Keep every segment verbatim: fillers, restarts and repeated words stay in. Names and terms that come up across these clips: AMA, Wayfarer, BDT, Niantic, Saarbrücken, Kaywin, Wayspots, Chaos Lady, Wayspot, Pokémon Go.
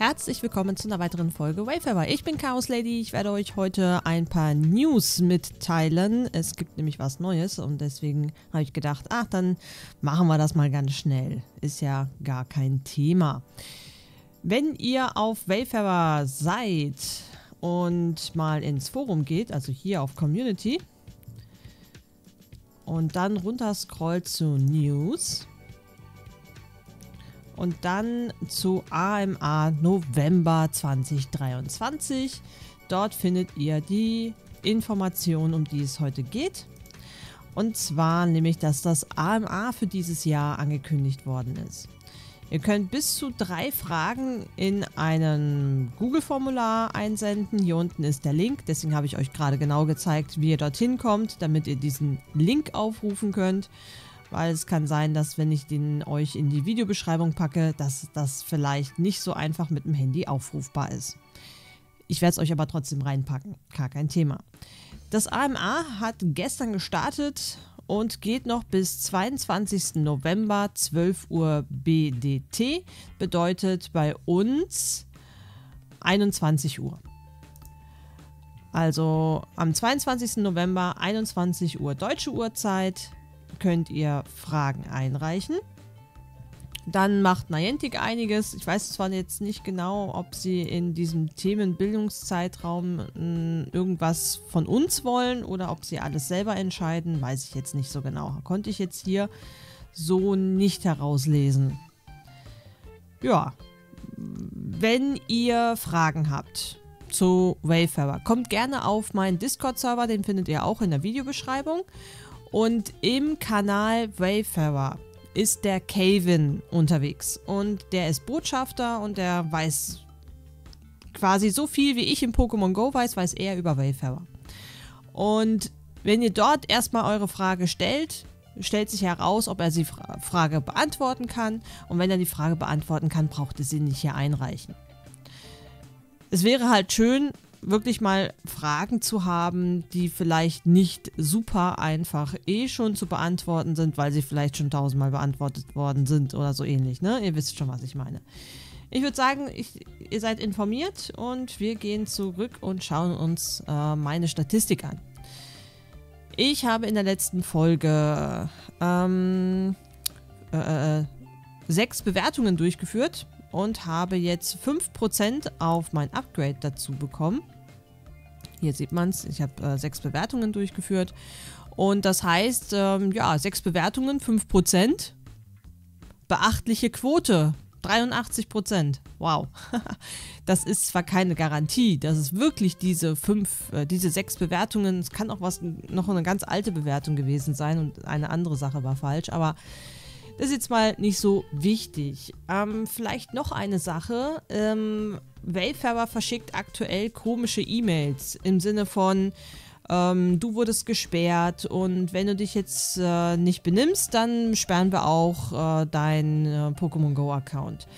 Herzlich willkommen zu einer weiteren Folge Wayfarer. Ich bin Chaos Lady. Ich werde euch heute ein paar News mitteilen. Es gibt nämlich was Neues und deswegen habe ich gedacht, ach, dann machen wir das mal ganz schnell. Ist ja gar kein Thema. Wenn ihr auf Wayfarer seid und mal ins Forum geht, also hier auf Community und dann runter scrollt zu News und dann zu A M A November zwanzig dreiundzwanzig. Dort findet ihr die Informationen, um die es heute geht. Und zwar nämlich, dass das A M A für dieses Jahr angekündigt worden ist. Ihr könnt bis zu drei Fragen in einem Google-Formular einsenden. Hier unten ist der Link, deswegen habe ich euch gerade genau gezeigt, wie ihr dorthin kommt, damit ihr diesen Link aufrufen könnt. Weil es kann sein, dass wenn ich den euch in die Videobeschreibung packe, dass das vielleicht nicht so einfach mit dem Handy aufrufbar ist. Ich werde es euch aber trotzdem reinpacken, gar kein Thema. Das A M A hat gestern gestartet und geht noch bis zweiundzwanzigsten November zwölf Uhr B D T, bedeutet bei uns einundzwanzig Uhr. Also am zweiundzwanzigsten November einundzwanzig Uhr deutsche Uhrzeit könnt ihr Fragen einreichen. Dann macht Niantic einiges. Ich weiß zwar jetzt nicht genau, ob sie in diesem Themenbildungszeitraum mh, irgendwas von uns wollen oder ob sie alles selber entscheiden. Weiß ich jetzt nicht so genau. Konnte ich jetzt hier so nicht herauslesen. Ja, wenn ihr Fragen habt zu Wayfarer, kommt gerne auf meinen Discord-Server. Den findet ihr auch in der Videobeschreibung. Und im Kanal Wayfarer ist der Kaywin unterwegs und der ist Botschafter und der weiß quasi so viel, wie ich im Pokémon Go weiß, weiß er über Wayfarer. Und wenn ihr dort erstmal eure Frage stellt, stellt sich heraus, ob er die Fra- Frage beantworten kann, und wenn er die Frage beantworten kann, braucht ihr sie nicht hier einreichen. Es wäre halt schön, wirklich mal Fragen zu haben, die vielleicht nicht super einfach eh schon zu beantworten sind, weil sie vielleicht schon tausendmal beantwortet worden sind oder so ähnlich, ne? Ihr wisst schon, was ich meine. Ich würde sagen, ich, ihr seid informiert und wir gehen zurück und schauen uns äh, meine Statistik an. Ich habe in der letzten Folge ähm, äh, sechs Bewertungen durchgeführt und habe jetzt fünf Prozent auf mein Upgrade dazu bekommen. Hier sieht man es, ich habe äh, sechs Bewertungen durchgeführt. Und das heißt, ähm, ja, sechs Bewertungen, fünf Prozent. Beachtliche Quote, dreiundachtzig Prozent. Wow. Das ist zwar keine Garantie, dass es wirklich diese fünf, äh, diese sechs Bewertungen, es kann auch was, noch eine ganz alte Bewertung gewesen sein und eine andere Sache war falsch, aber das ist jetzt mal nicht so wichtig. Ähm, vielleicht noch eine Sache. Ähm, Wayfarer verschickt aktuell komische E-Mails im Sinne von, ähm, du wurdest gesperrt und wenn du dich jetzt äh, nicht benimmst, dann sperren wir auch äh, deinen äh, Pokémon Go Account.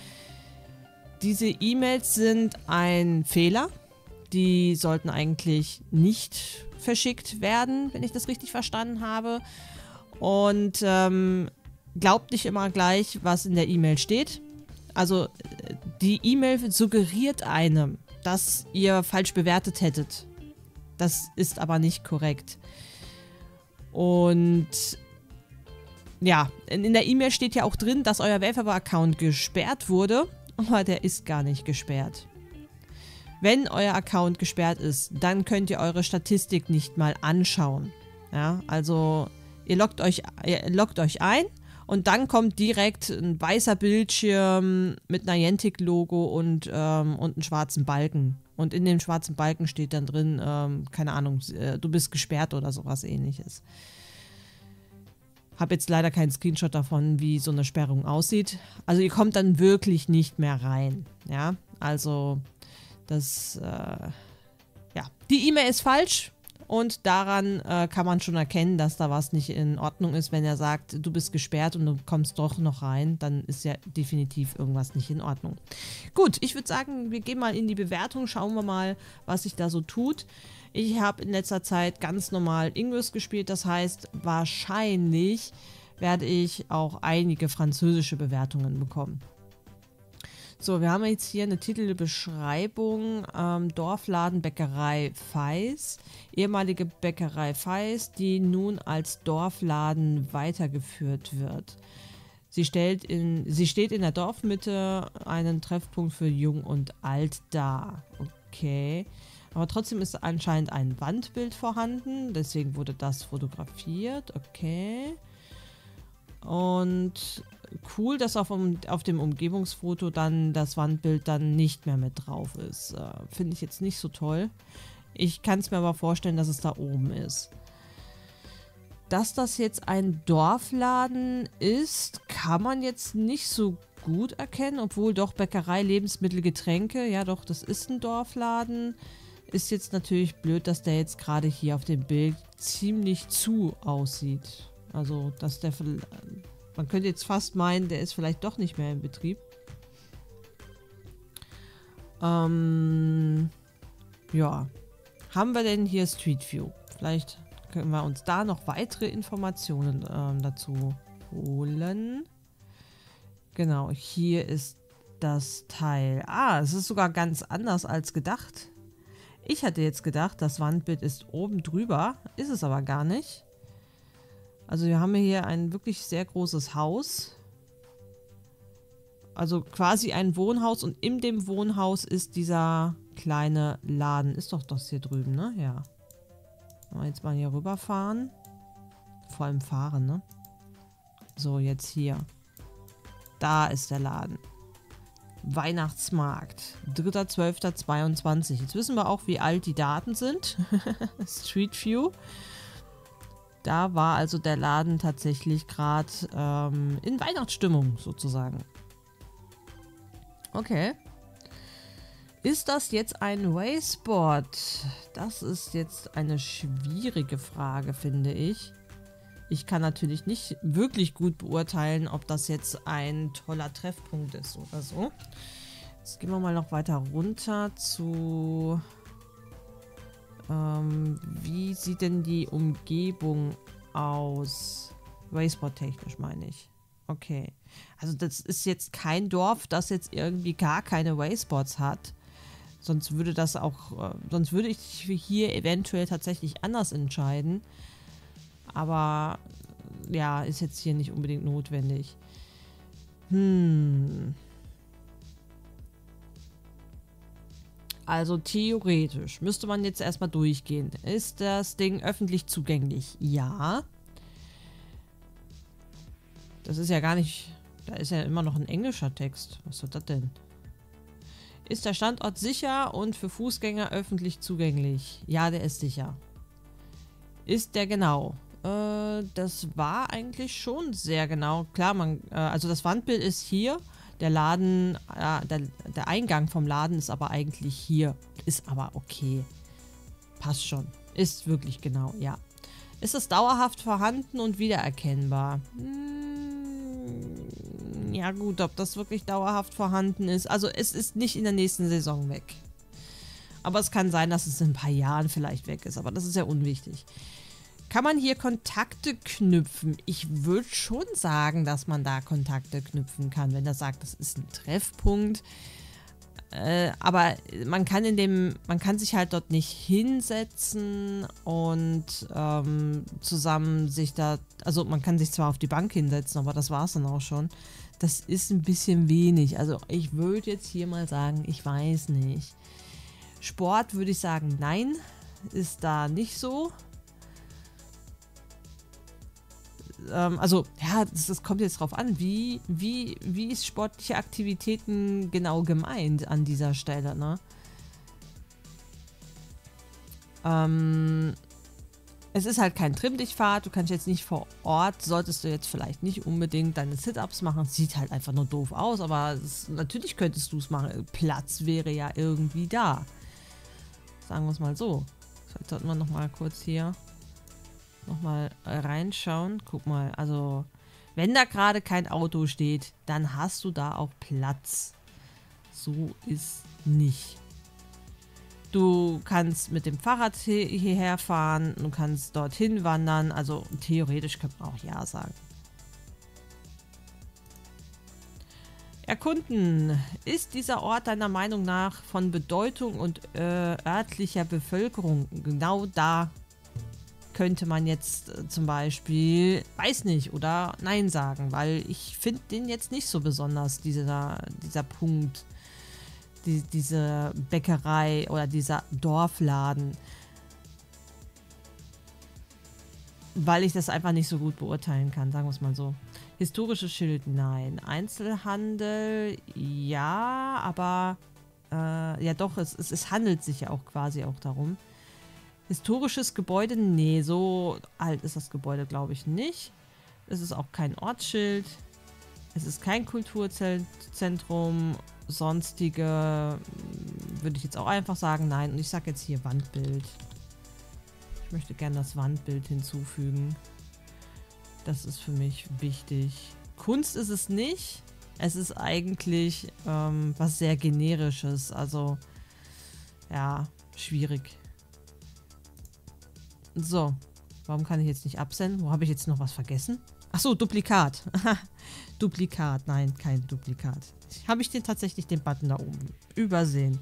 Diese E-Mails sind ein Fehler. Die sollten eigentlich nicht verschickt werden, wenn ich das richtig verstanden habe. Und ähm, Glaubt nicht immer gleich, was in der E-Mail steht. Also die E-Mail suggeriert einem, dass ihr falsch bewertet hättet. Das ist aber nicht korrekt. Und ja, in der E-Mail steht ja auch drin, dass euer Wayfarer-Account gesperrt wurde. Aber der ist gar nicht gesperrt. Wenn euer Account gesperrt ist, dann könnt ihr eure Statistik nicht mal anschauen. Ja, also ihr loggt euch, ihr loggt euch ein. Und dann kommt direkt ein weißer Bildschirm mit Niantic-Logo und, ähm, und einem schwarzen Balken. Und in dem schwarzen Balken steht dann drin, ähm, keine Ahnung, äh, du bist gesperrt oder sowas ähnliches. Hab jetzt leider keinen Screenshot davon, wie so eine Sperrung aussieht. Also ihr kommt dann wirklich nicht mehr rein. Ja, also das, äh, ja. Die E-Mail ist falsch. Und daran äh, kann man schon erkennen, dass da was nicht in Ordnung ist. Wenn er sagt, du bist gesperrt und du kommst doch noch rein, dann ist ja definitiv irgendwas nicht in Ordnung. Gut, ich würde sagen, wir gehen mal in die Bewertung, schauen wir mal, was sich da so tut. Ich habe in letzter Zeit ganz normal Englisch gespielt, das heißt, wahrscheinlich werde ich auch einige französische Bewertungen bekommen. So, wir haben jetzt hier eine Titelbeschreibung, ähm, Dorfladen Bäckerei Veis, ehemalige Bäckerei Veis, die nun als Dorfladen weitergeführt wird. Sie, stellt in, sie steht in der Dorfmitte einen Treffpunkt für Jung und Alt dar. Okay. Aber trotzdem ist anscheinend ein Wandbild vorhanden, deswegen wurde das fotografiert. Okay. Und cool, dass auf, um, auf dem Umgebungsfoto dann das Wandbild dann nicht mehr mit drauf ist. Äh, finde ich jetzt nicht so toll. Ich kann es mir aber vorstellen, dass es da oben ist. Dass das jetzt ein Dorfladen ist, kann man jetzt nicht so gut erkennen, obwohl doch Bäckerei, Lebensmittel, Getränke, ja doch, das ist ein Dorfladen. Ist jetzt natürlich blöd, dass der jetzt gerade hier auf dem Bild ziemlich zu aussieht. Also, dass der, man könnte jetzt fast meinen, der ist vielleicht doch nicht mehr in Betrieb. Ähm, ja. Haben wir denn hier Street View? Vielleicht können wir uns da noch weitere Informationen ähm, dazu holen. Genau, hier ist das Teil. Ah, es ist sogar ganz anders als gedacht. Ich hatte jetzt gedacht, das Wandbild ist oben drüber, ist es aber gar nicht. Also wir haben hier ein wirklich sehr großes Haus. Also quasi ein Wohnhaus und in dem Wohnhaus ist dieser kleine Laden. Ist doch das hier drüben, ne? Ja. Jetzt mal hier rüberfahren. Vor allem fahren, ne? So, jetzt hier. Da ist der Laden. Weihnachtsmarkt. dritter zwölfter zweiundzwanzig. Jetzt wissen wir auch, wie alt die Daten sind. Street View. Da war also der Laden tatsächlich gerade ähm, in Weihnachtsstimmung, sozusagen. Okay. Ist das jetzt ein Wayspot? Das ist jetzt eine schwierige Frage, finde ich. Ich kann natürlich nicht wirklich gut beurteilen, ob das jetzt ein toller Treffpunkt ist oder so. Jetzt gehen wir mal noch weiter runter zu... Ähm, wie sieht denn die Umgebung aus? Wayspot-technisch meine ich. Okay. Also das ist jetzt kein Dorf, das jetzt irgendwie gar keine Wayspots hat. Sonst würde das auch, äh, sonst würde ich hier eventuell tatsächlich anders entscheiden. Aber ja, ist jetzt hier nicht unbedingt notwendig. Hm. Also theoretisch müsste man jetzt erstmal durchgehen. Ist das Ding öffentlich zugänglich? Ja. Das ist ja gar nicht... Da ist ja immer noch ein englischer Text. Was soll das denn? Ist der Standort sicher und für Fußgänger öffentlich zugänglich? Ja, der ist sicher. Ist der genau? Äh, das war eigentlich schon sehr genau. Klar, man, äh, also das Wandbild ist hier. Der Laden, äh, der, der Eingang vom Laden ist aber eigentlich hier. Ist aber okay. Passt schon. Ist wirklich genau, ja. Ist das dauerhaft vorhanden und wiedererkennbar? Hm, ja gut, ob das wirklich dauerhaft vorhanden ist. Also es ist nicht in der nächsten Saison weg. Aber es kann sein, dass es in ein paar Jahren vielleicht weg ist. Aber das ist ja unwichtig. Kann man hier Kontakte knüpfen? Ich würde schon sagen, dass man da Kontakte knüpfen kann, wenn er sagt, das ist ein Treffpunkt. Äh, aber man kann in dem, man kann sich halt dort nicht hinsetzen und ähm, zusammen sich da, also man kann sich zwar auf die Bank hinsetzen, aber das war es dann auch schon. Das ist ein bisschen wenig. Also ich würde jetzt hier mal sagen, ich weiß nicht. Sport würde ich sagen, nein, ist da nicht so. Ähm, also, ja, das, das kommt jetzt drauf an, wie, wie, wie ist sportliche Aktivitäten genau gemeint an dieser Stelle, ne? Ähm, es ist halt kein Trimm-Dich-Fahrt, du kannst jetzt nicht vor Ort, solltest du jetzt vielleicht nicht unbedingt deine Sit-Ups machen, sieht halt einfach nur doof aus, aber es, natürlich könntest du es machen, Platz wäre ja irgendwie da. Sagen wir es mal so. Vielleicht sollten wir nochmal kurz hier nochmal reinschauen. Guck mal, also wenn da gerade kein Auto steht, dann hast du da auch Platz. So ist nicht. Du kannst mit dem Fahrrad hierher fahren, du kannst dorthin wandern, also theoretisch könnte man auch ja sagen. Er erkunden. Ist dieser Ort deiner Meinung nach von Bedeutung und äh, örtlicher Bevölkerung? Genau da könnte man jetzt äh, zum Beispiel, weiß nicht, oder nein sagen, weil ich finde den jetzt nicht so besonders, dieser, dieser Punkt, die, diese Bäckerei oder dieser Dorfladen. Weil ich das einfach nicht so gut beurteilen kann, sagen wir es mal so. Historisches Schild, nein. Einzelhandel, ja, aber... Äh, ja doch, es, es, es handelt sich ja auch quasi auch darum. Historisches Gebäude, nee, so alt ist das Gebäude, glaube ich, nicht. Es ist auch kein Ortsschild. Es ist kein Kulturzentrum. Sonstige, würde ich jetzt auch einfach sagen, nein. Und ich sage jetzt hier Wandbild. Ich möchte gerne das Wandbild hinzufügen. Das ist für mich wichtig. Kunst ist es nicht. Es ist eigentlich ähm, was sehr Generisches. Also, ja, schwierig. So, warum kann ich jetzt nicht absenden? Wo habe ich jetzt noch was vergessen? Achso, Duplikat. Duplikat, nein, kein Duplikat. Habe ich den tatsächlich den Button da oben übersehen.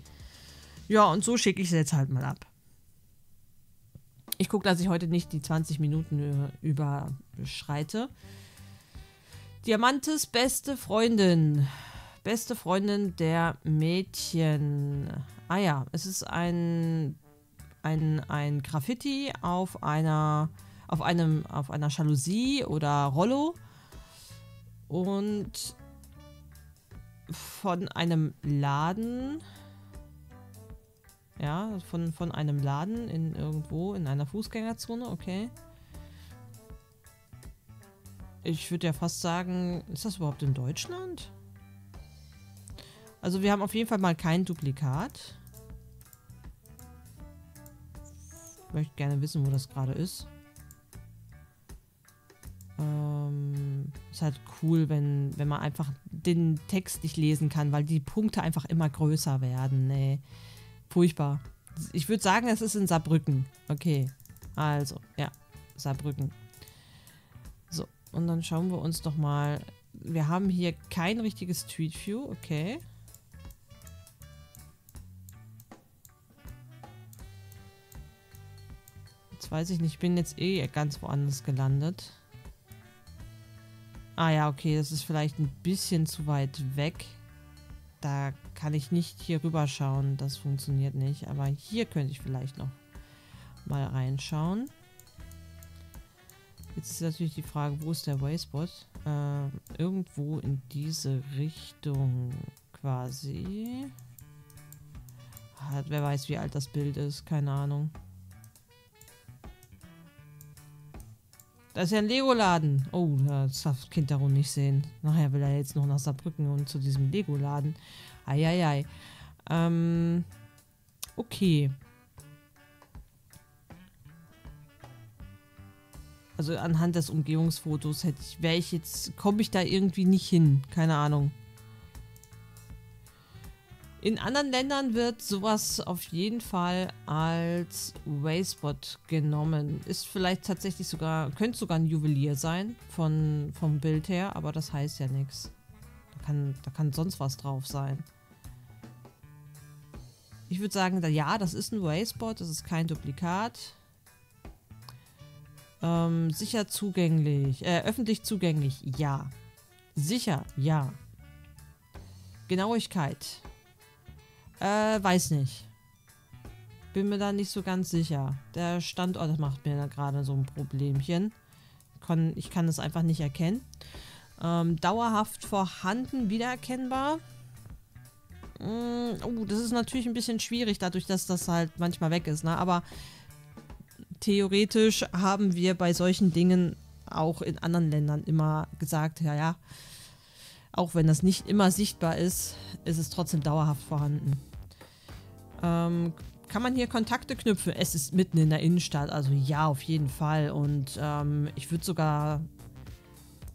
Ja, und so schicke ich es jetzt halt mal ab. Ich gucke, dass ich heute nicht die zwanzig Minuten überschreite. Diamantes beste Freundin. Beste Freundin der Mädchen. Ah ja, es ist ein, ein, ein Graffiti auf einer, auf einem, auf einer Jalousie oder Rollo. Und von einem Laden... Ja, von, von einem Laden in irgendwo, in einer Fußgängerzone, okay. Ich würde ja fast sagen, ist das überhaupt in Deutschland? Also wir haben auf jeden Fall mal kein Duplikat. Ich möchte gerne wissen, wo das gerade ist. Ähm, ist halt cool, wenn, wenn man einfach den Text nicht lesen kann, weil die Punkte einfach immer größer werden, nee. Furchtbar. Ich würde sagen, es ist in Saarbrücken. Okay. Also, ja. Saarbrücken. So, und dann schauen wir uns doch mal... Wir haben hier kein richtiges Street View. Okay. Jetzt weiß ich nicht. Ich bin jetzt eh ganz woanders gelandet. Ah ja, okay. Das ist vielleicht ein bisschen zu weit weg. Da kann ich nicht hier rüber schauen. Das funktioniert nicht. Aber hier könnte ich vielleicht noch mal reinschauen. Jetzt ist natürlich die Frage, wo ist der Wayspot? Ähm, irgendwo in diese Richtung quasi. Hat, wer weiß, wie alt das Bild ist. Keine Ahnung. Das ist ja ein Lego-Laden. Oh, das darf das Kind darum nicht sehen. Nachher will er jetzt noch nach Saarbrücken und zu diesem Lego-Laden. Eieiei. Ähm, okay. Also anhand des Umgehungsfotos hätte ich, wäre ich jetzt, komme ich da irgendwie nicht hin. Keine Ahnung. In anderen Ländern wird sowas auf jeden Fall als Wayspot genommen. Ist vielleicht tatsächlich sogar, könnte sogar ein Juwelier sein von, vom Bild her, aber das heißt ja nichts. Da kann, da kann sonst was drauf sein. Ich würde sagen, da, ja, das ist ein Wayspot, das ist kein Duplikat. Ähm, sicher zugänglich, äh, öffentlich zugänglich, ja. Sicher, ja. Genauigkeit. Äh, weiß nicht. Bin mir da nicht so ganz sicher. Der Standort macht mir da gerade so ein Problemchen. Kon- ich kann das einfach nicht erkennen. Ähm, dauerhaft vorhanden, wiedererkennbar. Mm, oh, das ist natürlich ein bisschen schwierig, dadurch, dass das halt manchmal weg ist, ne? Aber theoretisch haben wir bei solchen Dingen auch in anderen Ländern immer gesagt, ja, ja, auch wenn das nicht immer sichtbar ist, ist es trotzdem dauerhaft vorhanden. Ähm, kann man hier Kontakte knüpfen? Es ist mitten in der Innenstadt, also ja, auf jeden Fall. Und ähm, ich würde sogar,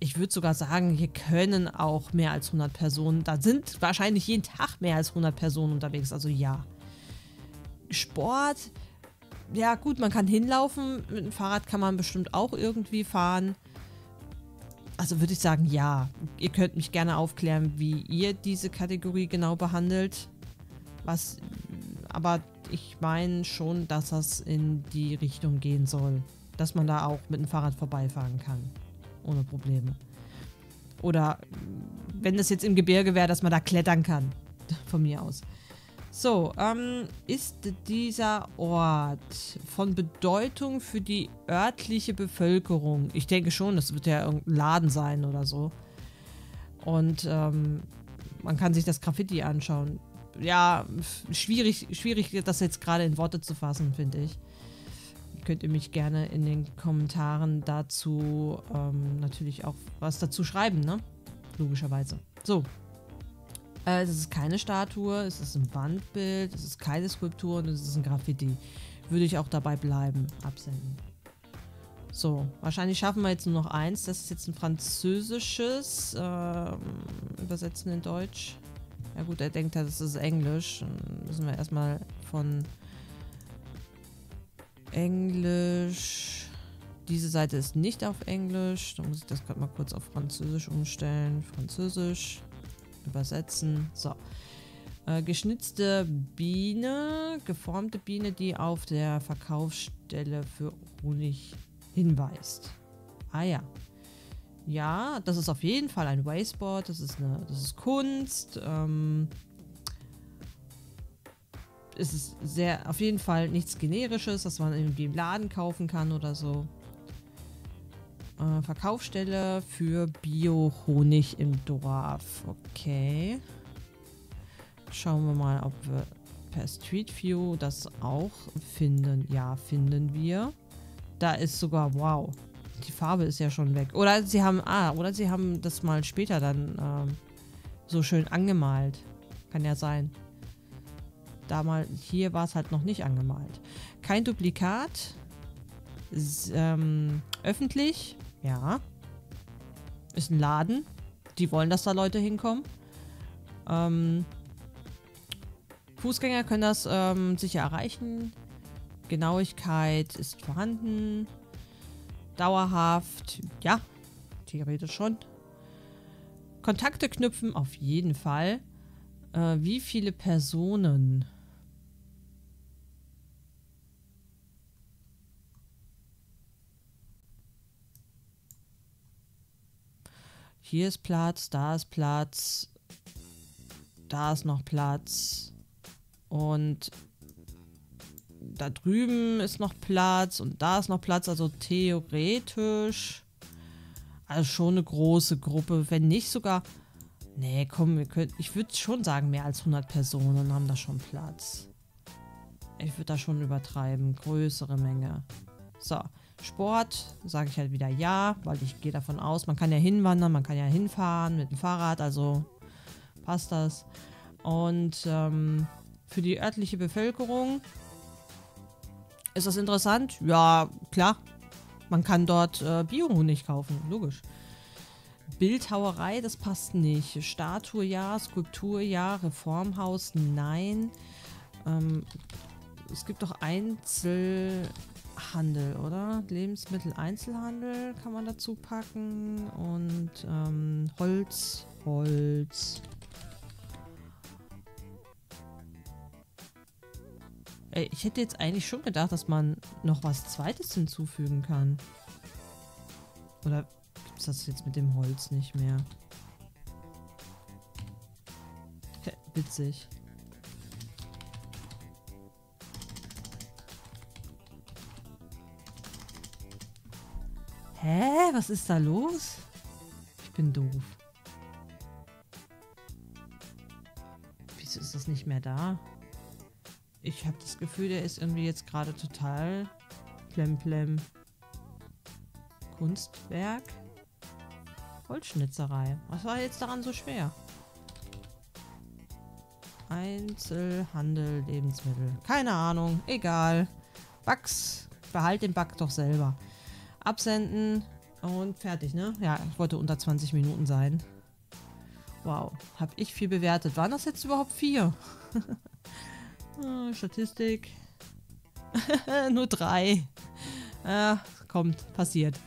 ich würde sogar sagen, hier können auch mehr als hundert Personen, da sind wahrscheinlich jeden Tag mehr als hundert Personen unterwegs, also ja. Sport, ja gut, man kann hinlaufen, mit dem Fahrrad kann man bestimmt auch irgendwie fahren. Also würde ich sagen, ja. Ihr könnt mich gerne aufklären, wie ihr diese Kategorie genau behandelt. Was, aber ich meine schon, dass das in die Richtung gehen soll. Dass man da auch mit dem Fahrrad vorbeifahren kann. Ohne Probleme. Oder wenn das jetzt im Gebirge wäre, dass man da klettern kann. Von mir aus. So, ähm, ist dieser Ort von Bedeutung für die örtliche Bevölkerung? Ich denke schon, das wird ja irgendein Laden sein oder so. Und ähm, man kann sich das Graffiti anschauen. Ja, schwierig, schwierig das jetzt gerade in Worte zu fassen, finde ich. Könnt ihr mich gerne in den Kommentaren dazu ähm, natürlich auch was dazu schreiben, ne? Logischerweise. So. Äh, es ist keine Statue, es ist ein Wandbild, es ist keine Skulptur und es ist ein Graffiti. Würde ich auch dabei bleiben. Absenden. So. Wahrscheinlich schaffen wir jetzt nur noch eins. Das ist jetzt ein französisches. Äh, übersetzen in Deutsch. Ja gut, er denkt ja, das ist Englisch. Dann müssen wir erstmal von Englisch. Diese Seite ist nicht auf Englisch. Da muss ich das gerade mal kurz auf Französisch umstellen. Französisch. Übersetzen. So. Äh, geschnitzte Biene. Geformte Biene, die auf der Verkaufsstelle für Honig hinweist. Ah ja. Ja, das ist auf jeden Fall ein Waysport. Das ist eine, das ist Kunst. Ähm... Es ist sehr, auf jeden Fall nichts Generisches, das man irgendwie im Laden kaufen kann oder so. Äh, Verkaufsstelle für Bio-Honig im Dorf. Okay. Schauen wir mal, ob wir per Street View das auch finden. Ja, finden wir. Da ist sogar, wow, die Farbe ist ja schon weg. Oder sie haben, ah, oder sie haben das mal später dann ähm, so schön angemalt. Kann ja sein. Da mal, hier war es halt noch nicht angemalt. Kein Duplikat. Ist, ähm, öffentlich. Ja. Ist ein Laden. Die wollen, dass da Leute hinkommen. Ähm, Fußgänger können das ähm, sicher erreichen. Genauigkeit ist vorhanden. Dauerhaft. Ja. Theoretisch schon. Kontakte knüpfen auf jeden Fall. Äh, wie viele Personen? Hier ist Platz, da ist Platz, da ist noch Platz und da drüben ist noch Platz und da ist noch Platz, also theoretisch, also schon eine große Gruppe, wenn nicht sogar, nee, komm, wir können, ich würde schon sagen, mehr als hundert Personen haben da schon Platz. Ich würde da schon übertreiben, größere Menge. So. Sport, sage ich halt wieder ja, weil ich gehe davon aus, man kann ja hinwandern, man kann ja hinfahren mit dem Fahrrad, also passt das. Und ähm, für die örtliche Bevölkerung ist das interessant? Ja, klar. Man kann dort äh, Bio-Honig kaufen, logisch. Bildhauerei, das passt nicht. Statue ja, Skulptur ja, Reformhaus nein. Ähm, es gibt doch Einzel... Handel, oder? Lebensmittel-Einzelhandel kann man dazu packen und ähm, Holz, Holz. Ey, ich hätte jetzt eigentlich schon gedacht, dass man noch was Zweites hinzufügen kann. Oder gibt es das jetzt mit dem Holz nicht mehr? Witzig. Hä? Was ist da los? Ich bin doof. Wieso ist das nicht mehr da? Ich habe das Gefühl, der ist irgendwie jetzt gerade total plemplem. Kunstwerk? Holzschnitzerei. Was war jetzt daran so schwer? Einzelhandel, Lebensmittel. Keine Ahnung. Egal. Bugs. Behalt den Bug doch selber. Absenden und fertig, ne? Ja, ich wollte unter zwanzig Minuten sein. Wow, habe ich viel bewertet. Waren das jetzt überhaupt vier? Statistik. Nur drei. Äh, kommt, passiert.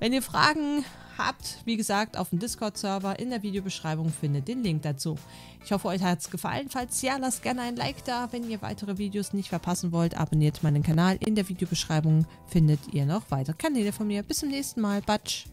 Wenn ihr Fragen habt, wie gesagt, auf dem Discord-Server. In der Videobeschreibung findet ihr den Link dazu. Ich hoffe, euch hat es gefallen. Falls ja, lasst gerne ein Like da. Wenn ihr weitere Videos nicht verpassen wollt, abonniert meinen Kanal. In der Videobeschreibung findet ihr noch weitere Kanäle von mir. Bis zum nächsten Mal. Batsch!